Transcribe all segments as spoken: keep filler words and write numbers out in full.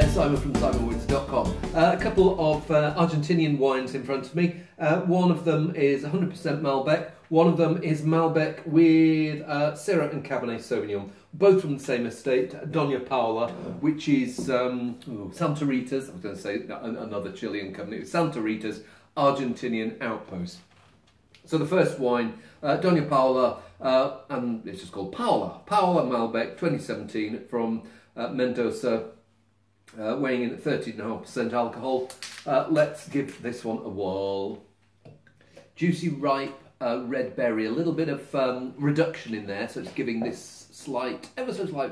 there, Simon from Simon Woods dot com. Uh, a couple of uh, Argentinian wines in front of me. Uh, one of them is one hundred percent Malbec. One of them is Malbec with uh, Syrah and Cabernet Sauvignon, both from the same estate, Doña Paula, which is um, ooh, Santa Rita's, I was going to say another Chilean company, Santa Rita's Argentinian outpost. So the first wine, uh, Doña Paula, uh, and it's just called Paula, Paula Malbec twenty seventeen from uh, Mendoza, uh, weighing in at thirteen point five percent alcohol. Uh, let's give this one a whirl. Juicy, ripe. Uh, red berry, a little bit of um, reduction in there, so it's giving this slight, ever so slight,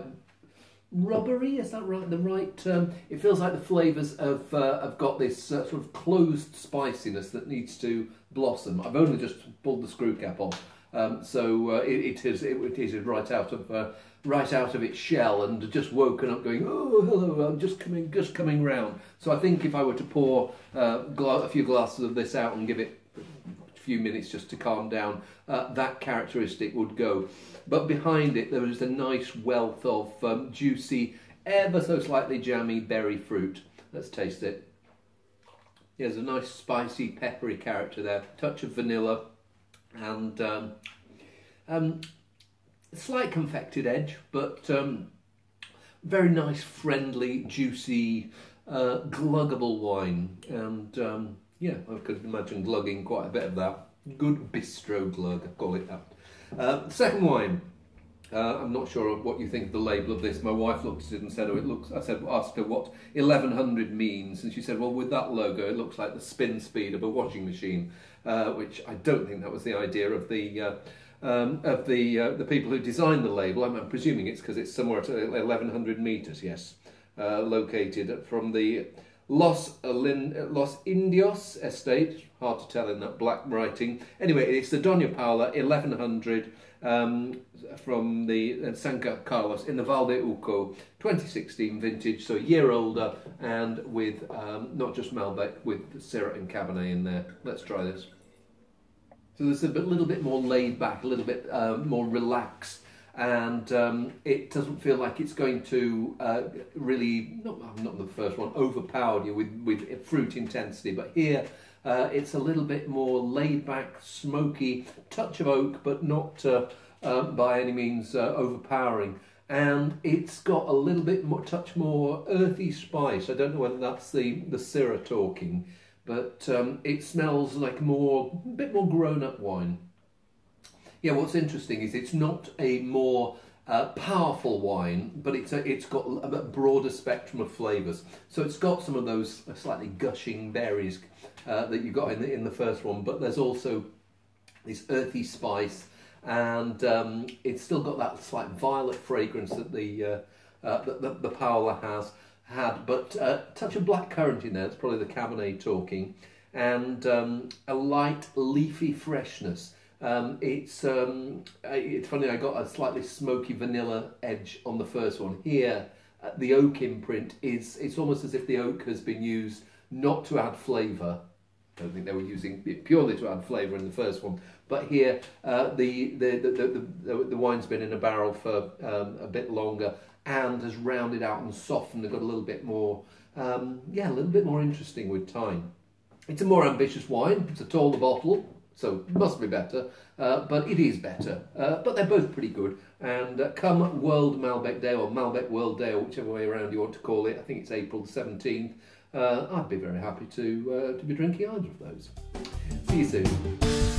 rubbery. Is that right? The right term. It feels like the flavours have uh, have got this uh, sort of closed spiciness that needs to blossom. I've only just pulled the screw cap off, um, so uh, it, it is it, it is right out of uh, right out of its shell and just woken up, going, oh hello, I'm just coming just coming round. So I think if I were to pour uh, gla a few glasses of this out and give it few minutes just to calm down, uh, that characteristic would go. But behind it there is a nice wealth of um, juicy, ever so slightly jammy berry fruit. Let's taste it. Yeah, there's a nice spicy, peppery character there, touch of vanilla and um, um, slight confected edge, but um, very nice, friendly, juicy, uh, gluggable wine. And um, yeah, I could imagine glugging quite a bit of that. Good bistro glug, I call it that. Uh, second wine. Uh, I'm not sure of what you think of the label of this. My wife looked at it and said, "Oh, it looks." I said, asked her what eleven hundred means, and she said, "Well, with that logo, it looks like the spin speed of a washing machine," uh, which I don't think that was the idea of the uh, um, of the uh, the people who designed the label. I'm, I'm presuming it's because it's somewhere at eleven hundred meters. Yes, uh, located from the Los, Los Indios Estate, hard to tell in that black writing. Anyway, it's the Doña Paula eleven hundred um, from the uh, San Carlos in the Valle de Uco, twenty sixteen vintage, so a year older, and with um, not just Malbec, with Syrah and Cabernet in there. Let's try this. So there's a bit, little bit more laid back, a little bit uh, more relaxed. And um, it doesn't feel like it's going to uh, really, not, not the first one, overpower you with, with fruit intensity. But here, uh, it's a little bit more laid back, smoky, touch of oak, but not uh, uh, by any means uh, overpowering. And it's got a little bit more, touch more earthy spice. I don't know whether that's the, the Syrah talking, but um, it smells like more, a bit more grown-up wine. Yeah, what's interesting is it's not a more uh, powerful wine, but it's a, it's got a broader spectrum of flavours. So it's got some of those slightly gushing berries uh, that you got in the, in the first one, but there's also this earthy spice, and um, it's still got that slight violet fragrance that the uh, uh, that the, the Paula has had, but a uh, touch of black currant in there. It's probably the Cabernet talking, and um, a light leafy freshness. Um, it's um, it's funny, I got a slightly smoky vanilla edge on the first one. Here, uh, the oak imprint is, it's almost as if the oak has been used not to add flavour. I don't think they were using it purely to add flavour in the first one. But here, uh, the, the, the, the, the, the wine's been in a barrel for um, a bit longer and has rounded out and softened and got a little bit more, um, yeah, a little bit more interesting with time. It's a more ambitious wine. It's a taller bottle, so it must be better, uh, but it is better. Uh, but they're both pretty good. And uh, come World Malbec Day, or Malbec World Day, or whichever way around you want to call it, I think it's April the seventeenth, uh, I'd be very happy to, uh, to be drinking either of those. See you soon.